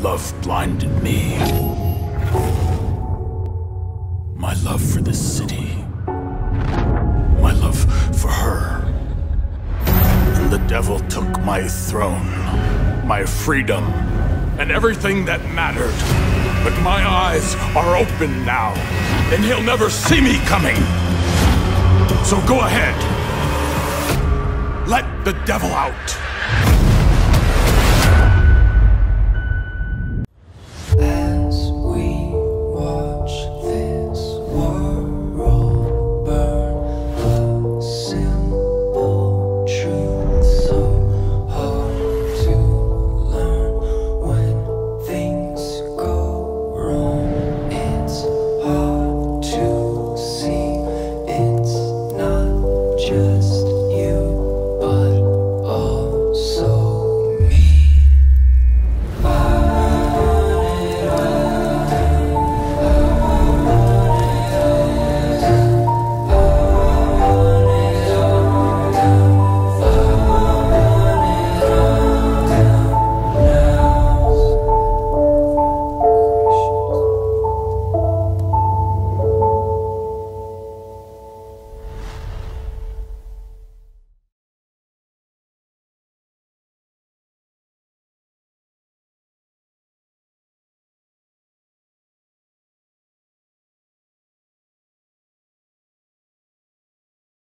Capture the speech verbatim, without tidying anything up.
Love blinded me. My love for this city. My love for her. And the devil took my throne, my freedom, and everything that mattered. But my eyes are open now, and he'll never see me coming. So go ahead. Let the devil out.